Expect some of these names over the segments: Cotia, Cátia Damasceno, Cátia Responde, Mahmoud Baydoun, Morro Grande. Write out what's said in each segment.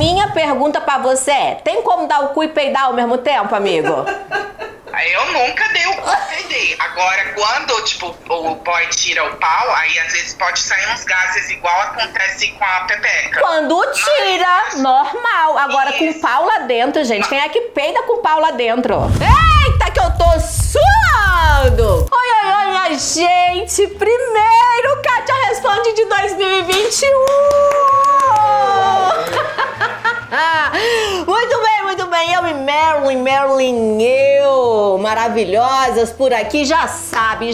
minha pergunta pra você é, tem como dar o cu e peidar ao mesmo tempo, amigo? Eu nunca dei o cu e peidei. Agora, quando, tipo, o boy tira o pau, aí às vezes pode sair uns gases igual acontece com a pepeca. Quando tira, mas... normal. Agora, isso, com pau lá dentro, gente. Quem é que peida com pau lá dentro? Eita, que eu tô suando! Oi, oi, oi, minha gente! Primeiro, Cátia Responde de 2021! Muito bem, eu e Marilyn, eu, maravilhosas por aqui, já sabe,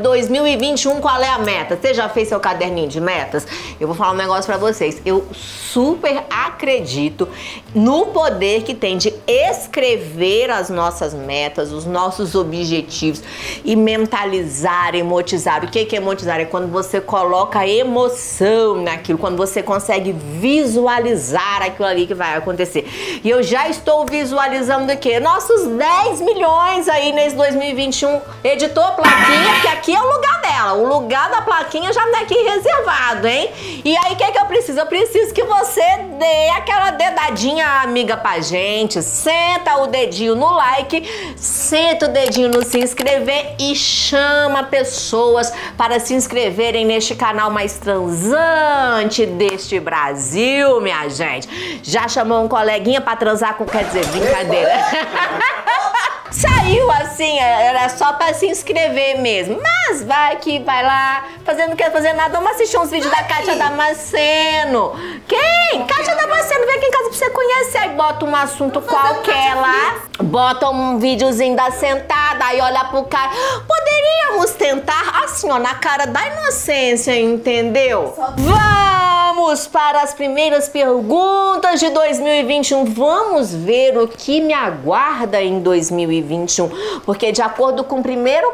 2021 qual é a meta? Você já fez seu caderninho de metas? Eu vou falar um negócio pra vocês, eu super acredito no poder que tem de escrever as nossas metas, os nossos objetivos e mentalizar, emotizar. O que é emotizar? É quando você coloca emoção naquilo, quando você consegue visualizar aquilo ali que vai acontecer. E eu já estou visualizando aqui nossos 10 milhões aí nesse 2021. Editor, plaquinha, porque aqui é o lugar dela. O lugar da plaquinha já tá aqui reservado, hein? E aí, o que é que eu preciso? Eu preciso que você dê aquela dedadinha amiga pra gente. Senta o dedinho no like, senta o dedinho no se inscrever e chama pessoas para se inscreverem neste canal mais transante deste Brasil, minha gente. Já chamou um coleguinha pra transar com, quer dizer, brincadeira. Saiu assim, era só pra se inscrever mesmo. Mas vai que vai lá, fazendo, não quer fazer nada, vamos assistir uns vídeos da Cátia Damasceno. Quem? Cátia Damasceno, vem aqui em casa pra você conhecer. Aí bota um assunto qualquer lá, bota um videozinho da sentada, aí olha pro cara. Poderíamos tentar, assim ó, na cara da inocência, entendeu? Vamos para as primeiras perguntas de 2021. Vamos ver o que me aguarda em 2021, porque de acordo com o primeiro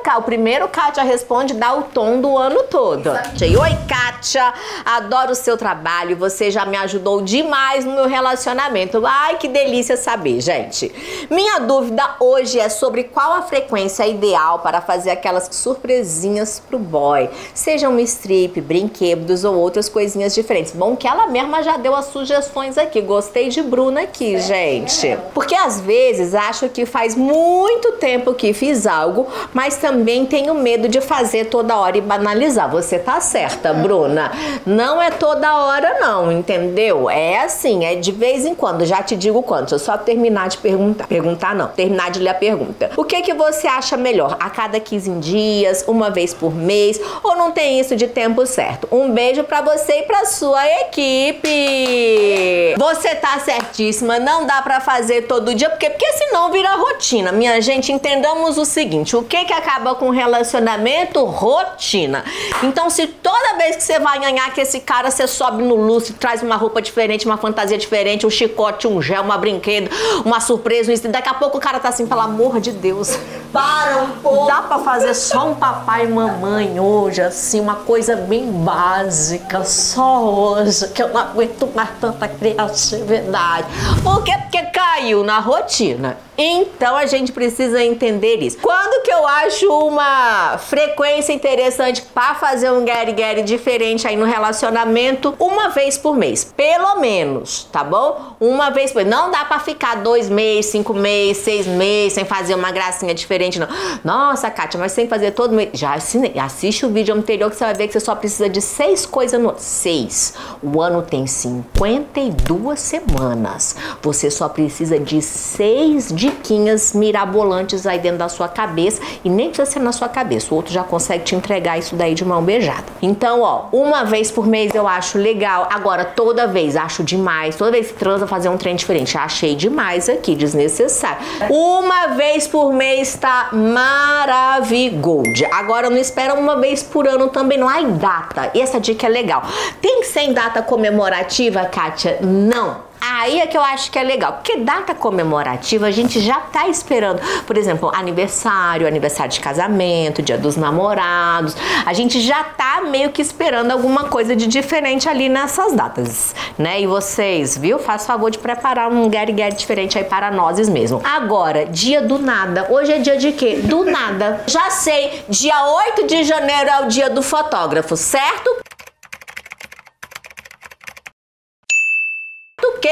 Cátia Responde dá o tom do ano todo. Oi, Cátia, adoro o seu trabalho, você já me ajudou demais no meu relacionamento. Ai, que delícia saber, gente. Minha dúvida hoje é sobre qual a frequência ideal para fazer aquelas surpresinhas pro boy, seja um strip, brinquedos ou outras coisinhas diferentes. Bom que ela mesma já deu as sugestões aqui, gostei de Bruna aqui, gente. Porque às vezes acho que faz muito tempo que fiz algo, mas também tenho medo de fazer toda hora e banalizar. Você tá certa, Bruna. Não é toda hora não, entendeu? É assim, é de vez em quando. Já te digo quando, eu só terminar de perguntar. Perguntar não, terminar de ler a pergunta. O que você acha melhor? A cada 15 dias, uma vez por mês, ou não tem isso de tempo certo? Um beijo pra você e pra sua equipe. Você tá certíssima, não dá pra fazer todo dia, porque senão vira rotina. Minha gente, entendamos o seguinte, o que acaba com relacionamento? Rotina. Então, se toda vez que você vai ganhar que esse cara, você sobe no lustre, traz uma roupa diferente, uma fantasia diferente, um chicote, um gel, uma brinquedo, uma surpresa, daqui a pouco o cara tá assim, pelo amor de Deus, para um pouco. Dá pra fazer só um papai e mamãe hoje, assim, uma coisa bem básica, só hoje, que eu não aguento mais tanta criatividade. Por quê? Porque caiu na rotina. Então a gente precisa entender isso. Quando que eu acho uma frequência interessante para fazer um get-get diferente aí no relacionamento? Uma vez por mês, pelo menos, tá bom? Uma vez por mês. Não dá para ficar 2 meses, 5 meses, 6 meses sem fazer uma gracinha diferente, não. Nossa, Cátia, mas sem fazer todo mês. Já assinei. Assiste o vídeo anterior que você vai ver que você só precisa de 6 coisas no ano. 6. O ano tem 52 semanas. Você só precisa de 6 dias. Diquinhas mirabolantes aí dentro da sua cabeça, e nem precisa ser na sua cabeça, o outro já consegue te entregar isso daí de mão beijada. Então, ó, uma vez por mês eu acho legal. Agora, toda vez acho demais, toda vez que transa fazer um trem diferente, achei demais aqui, desnecessário. Uma vez por mês tá maravigold. Agora, não espera uma vez por ano também, não. Ai, data, essa dica é legal. Tem que ser em data comemorativa, Cátia? Não. Aí é que eu acho que é legal, porque data comemorativa a gente já tá esperando, por exemplo, aniversário de casamento, dia dos namorados, a gente já tá meio que esperando alguma coisa de diferente ali nessas datas, né? E vocês, viu? Faz favor de preparar um get-get diferente aí para nós mesmo. Agora, dia do nada, hoje é dia de quê? Do nada. Já sei, dia 8 de janeiro é o dia do fotógrafo, certo?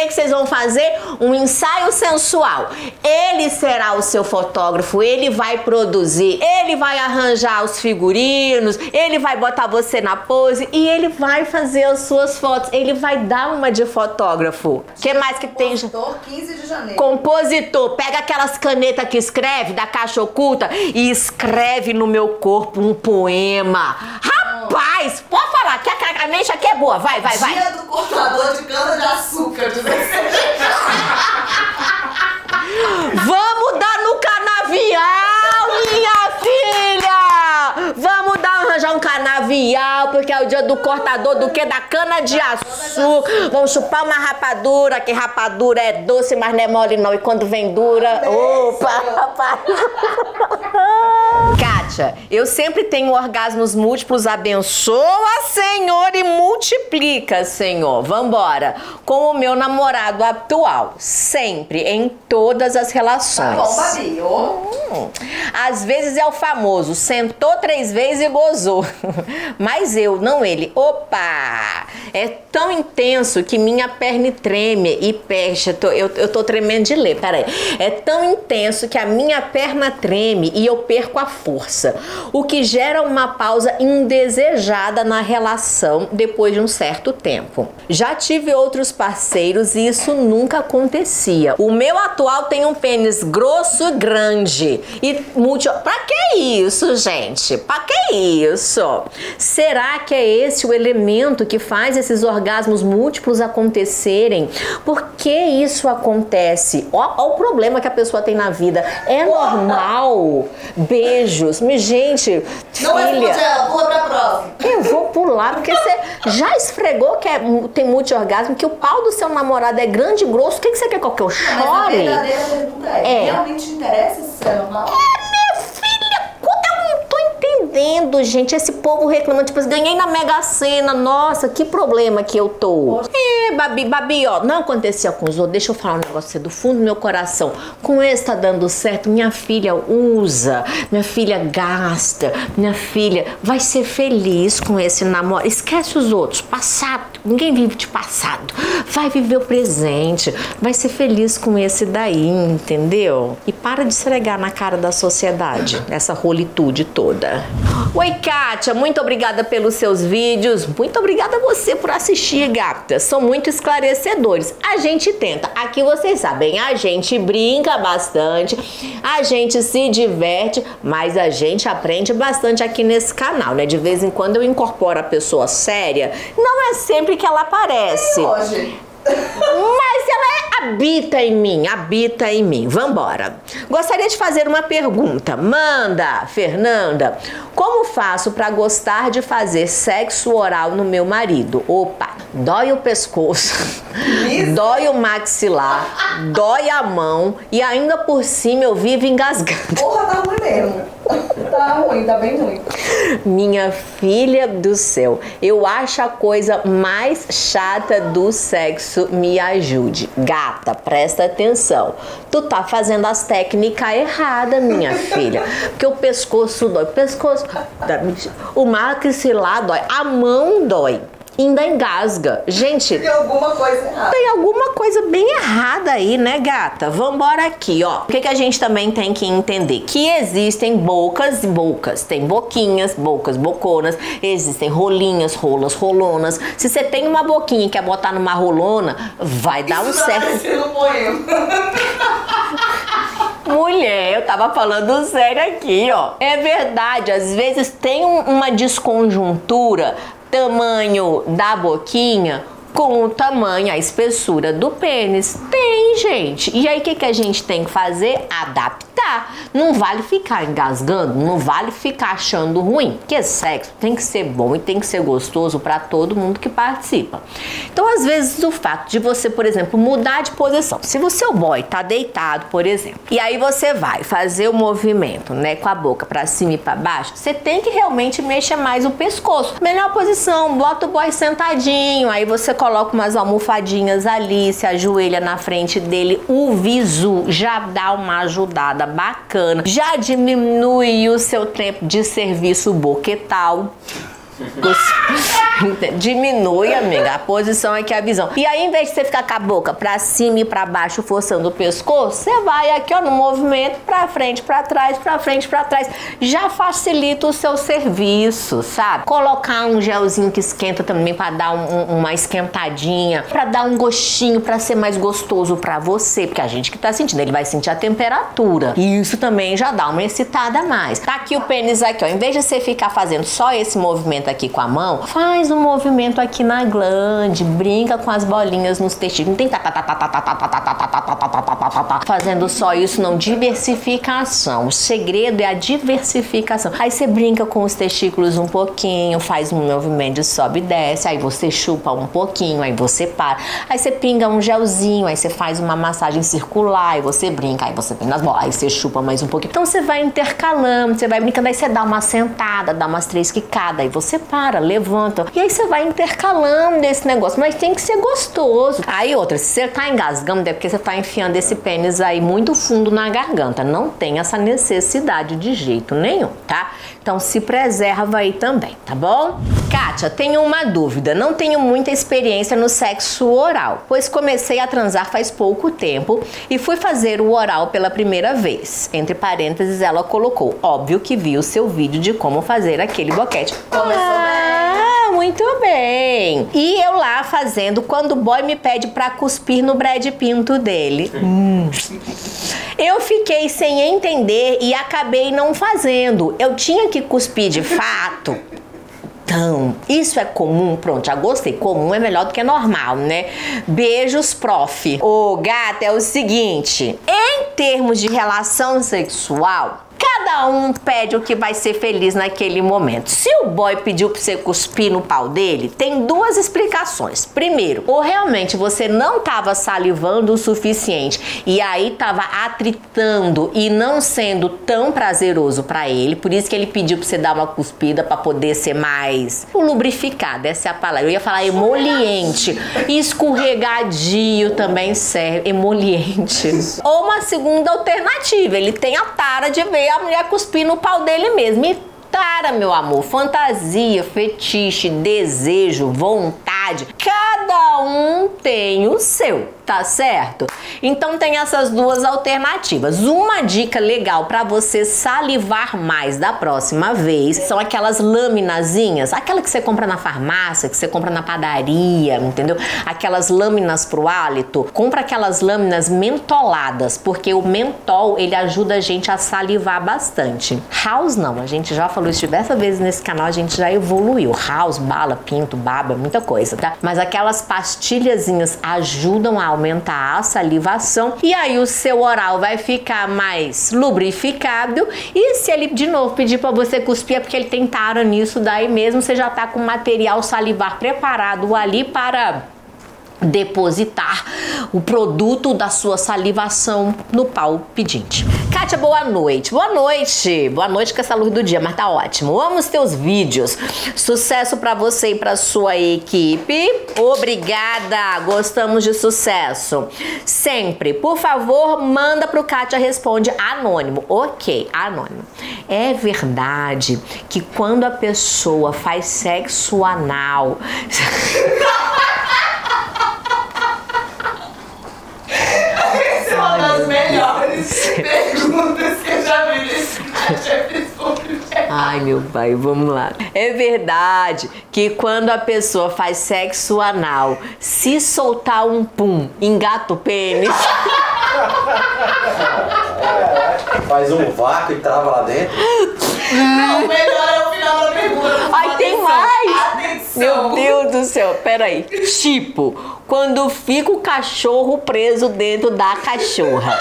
que vocês vão fazer? Um ensaio sensual. Ele será o seu fotógrafo, ele vai produzir, ele vai arranjar os figurinos, ele vai botar você na pose e ele vai fazer as suas fotos. Ele vai dar uma de fotógrafo. O que mais que tem? Compositor, 15 de janeiro. Compositor, pega aquelas canetas que escreve da caixa oculta e escreve no meu corpo um poema. Rapaz, pode falar, que a mecha aqui é boa, vai. Dia do cortador de cana de açúcar. Vamos dar no canavial, minha filha! Vamos arranjar um canavial, porque é o dia do cortador do que? Da cana de açúcar. Vamos chupar uma rapadura, que rapadura é doce, mas não é mole não. E quando vem dura... Opa, rapaz! Kátia, eu sempre tenho orgasmos múltiplos, abençoa, Senhor, e multiplica, Senhor. Vambora. Com o meu namorado atual, sempre, em todas as relações. Tá bom, Babi. Às vezes é o famoso, sentou 3 vezes e gozou. Mas eu, não ele. Opa! É tão intenso que minha perna treme e peste. Eu tô tremendo de ler, peraí. É tão intenso que a minha perna treme e eu perco a força, o que gera uma pausa indesejada na relação depois de um certo tempo. Já tive outros parceiros e isso nunca acontecia. O meu atual tem um pênis grosso e grande. Pra que isso, gente? Pra que isso? Será que é esse o elemento que faz esses orgasmos múltiplos acontecerem? Por que isso acontece? Ó o problema que a pessoa tem na vida. É normal? Beijos. Gente, não filha... Não, pula pra prova. Eu vou pular, porque você já esfregou que tem multi-orgasmo, que o pau do seu namorado é grande e grosso. O que você quer que eu chore? Mas a verdadeira pergunta é, realmente interessa se é normal? Gente, esse povo reclama, tipo, ganhei na Mega Sena, nossa, que problema que eu tô. Babi, ó, não acontecia com os outros, deixa eu falar um negócio do fundo do meu coração. Com esse tá dando certo, minha filha usa, minha filha gasta, minha filha vai ser feliz com esse namoro. Esquece os outros, passado, ninguém vive de passado, vai viver o presente, vai ser feliz com esse daí, entendeu? E para de esfregar na cara da sociedade, essa rolitude toda. Oi, Kátia, muito obrigada pelos seus vídeos, muito obrigada a você por assistir, gata, são muito esclarecedores. A gente tenta, aqui vocês sabem, a gente brinca bastante, a gente se diverte, mas a gente aprende bastante aqui nesse canal, né? De vez em quando eu incorporo a pessoa séria, não é sempre que ela aparece. Mas ela habita em mim. Vambora. Gostaria de fazer uma pergunta. Manda, Fernanda. Como faço pra gostar de fazer sexo oral no meu marido? Opa, dói o pescoço, dói o maxilar, dói a mão e ainda por cima eu vivo engasgada. Porra, tá ruim mesmo. Tá ruim, tá bem ruim. Minha filha do céu, eu acho a coisa mais chata do sexo, me ajude. Gata, presta atenção. Tu tá fazendo as técnicas erradas, minha filha. Porque o pescoço dói, o maxilar dói, a mão dói. Ainda engasga. Gente, tem alguma coisa errada. Tem alguma coisa bem errada aí, né, gata? Vambora aqui, ó. O que que a gente também tem que entender? Que existem bocas e bocas. Tem boquinhas, bocas, boconas. Existem rolinhas, rolas, rolonas. Se você tem uma boquinha e quer botar numa rolona, vai dar um certo... Mulher, eu tava falando sério aqui, ó. É verdade, às vezes tem uma desconjuntura... Tamanho da boquinha com o tamanho, a espessura do pênis. Tem, gente. E aí, o que que a gente tem que fazer? Adaptar. Não vale ficar engasgando, não vale ficar achando ruim. Porque sexo tem que ser bom e tem que ser gostoso pra todo mundo que participa. Então, às vezes, o fato de você, por exemplo, mudar de posição. Se o seu boy tá deitado, por exemplo, e aí você vai fazer o movimento, né, com a boca pra cima e pra baixo, você tem que realmente mexer mais o pescoço. Melhor posição, bota o boy sentadinho, aí você coloca umas almofadinhas ali, se ajoelha na frente dele, o visu já dá uma ajudada bacana, já diminui o seu tempo de serviço boquetal. Diminui, amiga. A posição é que é a visão. E aí, em vez de você ficar com a boca pra cima e pra baixo, forçando o pescoço, você vai aqui, ó, no movimento, pra frente, pra trás, pra frente, pra trás. Já facilita o seu serviço, sabe? Colocar um gelzinho que esquenta também pra dar uma esquentadinha, pra dar um gostinho, pra ser mais gostoso pra você. Porque a gente que tá sentindo, ele vai sentir a temperatura. E isso também já dá uma excitada a mais. Tá aqui o pênis aqui, ó. Em vez de você ficar fazendo só esse movimento aqui com a mão, faz um movimento aqui na glande, brinca com as bolinhas nos testículos. Não tem fazendo só isso, não. Diversificação. O segredo é a diversificação. Aí você brinca com os testículos um pouquinho, faz um movimento de sobe e desce, aí você chupa um pouquinho, aí você para, aí você pinga um gelzinho, aí você faz uma massagem circular, aí você brinca, aí você põe nas bolas, aí você chupa mais um pouquinho. Então você vai intercalando, você vai brincando, aí você dá uma sentada, dá umas 3 quicadas, aí você para, levanta, e aí você vai intercalando esse negócio, mas tem que ser gostoso. Aí outra, se você tá engasgando, é porque você tá enfiando esse pênis aí muito fundo na garganta, não tem essa necessidade de jeito nenhum, tá? Então se preserva aí também, tá bom? Kátia, tenho uma dúvida, não tenho muita experiência no sexo oral, pois comecei a transar faz pouco tempo e fui fazer o oral pela primeira vez. Entre parênteses, ela colocou, óbvio que vi o seu vídeo de como fazer aquele boquete. Começou bem! Muito bem! E eu lá fazendo quando o boy me pede pra cuspir no Brad Pinto dele. Eu fiquei sem entender e acabei não fazendo. Eu tinha que cuspir de fato? Então, isso é comum? Pronto, já gostei. Comum é melhor do que normal, né? Beijos, prof. Ô, gata, é o seguinte. Em termos de relação sexual, cada um pede o que vai ser feliz naquele momento. Se o boy pediu pra você cuspir no pau dele, tem duas explicações. Primeiro, ou realmente você não tava salivando o suficiente e aí tava atritando e não sendo tão prazeroso pra ele, por isso que ele pediu pra você dar uma cuspida pra poder ser mais lubrificado, essa é a palavra. Eu ia falar emoliente, escorregadio também serve, emoliente. Ou uma segunda alternativa, ele tem a tara de ver a mulher cuspir no pau dele mesmo. E tara, meu amor, fantasia, fetiche, desejo, vontade, cada um tem o seu, tá certo? Então tem essas duas alternativas. Uma dica legal pra você salivar mais da próxima vez são aquelas laminazinhas, aquela que você compra na farmácia, que você compra na padaria, entendeu? Aquelas lâminas pro hálito. Compra aquelas lâminas mentoladas, porque o mentol, ele ajuda a gente a salivar bastante. House não, a gente já falou isso diversas vezes nesse canal, a gente já evoluiu. House, bala, pinto, baba, muita coisa, tá? Mas aquelas pastilhazinhas ajudam a aumentar a salivação e aí o seu oral vai ficar mais lubrificado. E se ele de novo pedir pra você cuspir, é porque ele tem tara nisso daí mesmo, você já tá com o material salivar preparado ali para depositar o produto da sua salivação no pau pedinte. Kátia, boa noite. Boa noite. Boa noite com essa luz do dia, mas tá ótimo. Amo os teus vídeos. Sucesso pra você e pra sua equipe. Obrigada. Gostamos de sucesso. Sempre. Por favor, manda pro Kátia Responde anônimo. Ok, anônimo. É verdade que quando a pessoa faz sexo anal... As melhores perguntas que eu já vi nesse Ai, meu pai, vamos lá. É verdade que quando a pessoa faz sexo anal, se soltar um pum, engata o pênis. Faz um vácuo e trava lá dentro? Não, melhor é o final da pergunta. Ai, tem mais! Atenção. Meu Deus do céu, peraí. Tipo, quando fica o cachorro preso dentro da cachorra.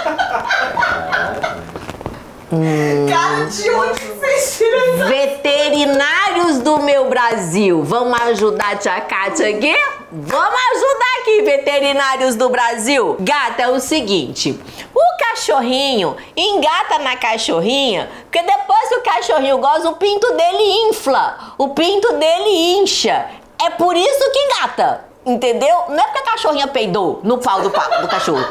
Cara, de onde vocês tiram isso? Veterinários do meu Brasil, vamos ajudar a tia Kátia aqui? Vamos ajudar aqui, veterinários do Brasil. Gata, é o seguinte, o cachorrinho engata na cachorrinha, porque depois que o cachorrinho goza, o pinto dele infla, o pinto dele incha. É por isso que engata, entendeu? Não é porque a cachorrinha peidou no pau do cachorro.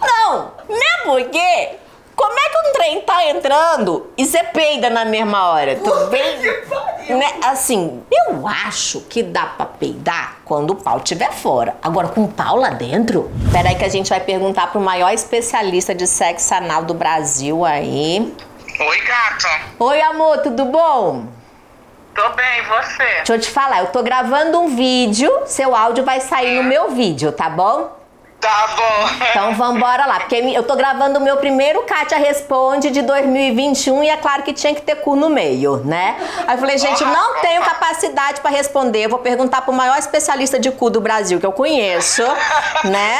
Não, não é porque... Como é que um trem tá entrando e você peida na mesma hora? Tudo bem? Né? Assim, eu acho que dá pra peidar quando o pau estiver fora. Agora, com o pau lá dentro? Peraí que a gente vai perguntar pro maior especialista de sexo anal do Brasil aí. Oi, gata. Oi, amor, tudo bom? Tô bem, e você? Deixa eu te falar, eu tô gravando um vídeo, seu áudio vai sair no meu vídeo, tá bom? Tá bom. Então vambora lá, porque eu tô gravando o meu primeiro Cátia Responde de 2021 e é claro que tinha que ter cu no meio, né? Aí eu falei, gente, não tenho capacidade pra responder, eu vou perguntar pro maior especialista de cu do Brasil que eu conheço, né?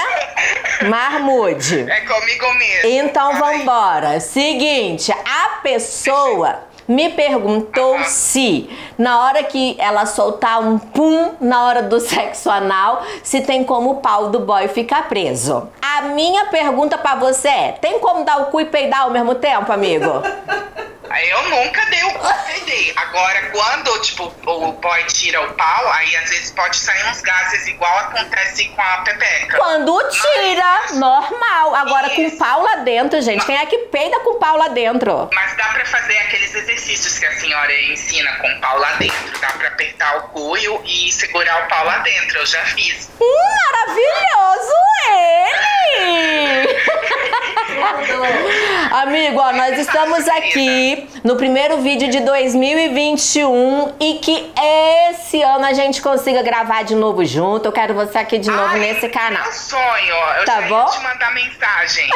Mahmoud. É comigo mesmo. Então vambora. Seguinte, a pessoa me perguntou se, na hora que ela soltar um pum na hora do sexo anal, se tem como o pau do boy ficar preso. A minha pergunta pra você é, tem como dar o cu e peidar ao mesmo tempo, amigo? Eu nunca dei o cu e peidei. Agora, quando, tipo, o boy tira o pau, aí às vezes pode sair uns gases igual acontece com a pepeca. Quando tira, mas normal. Agora, isso, com o pau lá dentro, gente, quem é que peida com o pau lá dentro? Mas dá pra fazer aqueles exercícios que a senhora ensina com o pau lá dentro. Dá pra apertar o cu e segurar o pau lá dentro. Eu já fiz. Maravilhoso ele! Amigo, ó, nós estamos aqui no primeiro vídeo de 2021 e que esse ano a gente consiga gravar de novo junto. Eu quero você aqui de novo nesse canal. Meu sonho, eu tá já bom? Ia te mandar mensagem.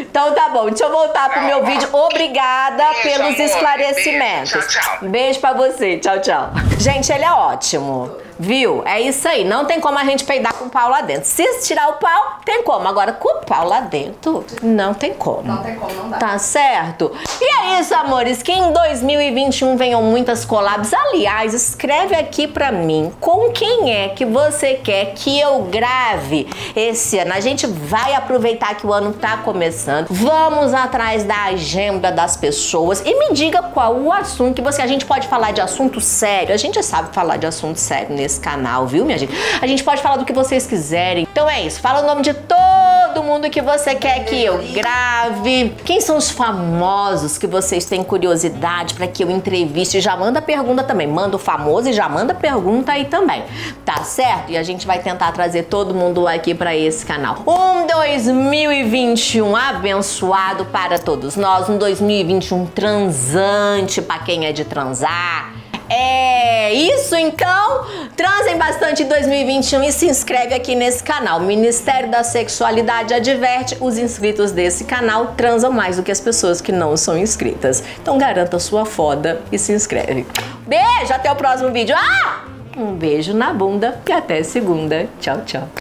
Então tá bom, deixa eu voltar pro meu vídeo. Obrigada pelos esclarecimentos. Beijo, tchau, tchau. Beijo pra você, tchau, tchau. Gente, ele é ótimo. Viu? É isso aí. Não tem como a gente peidar com o pau lá dentro. Se tirar o pau, tem como. Agora, com o pau lá dentro, não tem como. Não tem como, não dá. Tá certo? E é isso, amores. Que em 2021 venham muitas collabs. Aliás, escreve aqui pra mim com quem é que você quer que eu grave esse ano. A gente vai aproveitar que o ano tá começando. Vamos atrás da agenda das pessoas. E me diga qual o assunto que você... A gente pode falar de assunto sério. A gente sabe falar de assunto sério nesse canal, viu, minha gente? A gente pode falar do que vocês quiserem. Então é isso. Fala o nome de todo mundo que você quer que eu grave. Quem são os famosos que vocês têm curiosidade pra que eu entreviste? Já manda pergunta também. Manda o famoso e já manda pergunta aí também. Tá certo? E a gente vai tentar trazer todo mundo aqui pra esse canal. Um 2021 abençoado para todos nós. Um 2021 transante pra quem é de transar. É isso, então. Transem bastante em 2021 e se inscreve aqui nesse canal. O Ministério da Sexualidade adverte, os inscritos desse canal transam mais do que as pessoas que não são inscritas. Então garanta sua foda e se inscreve. Beijo, até o próximo vídeo. Um beijo na bunda e até segunda. Tchau, tchau.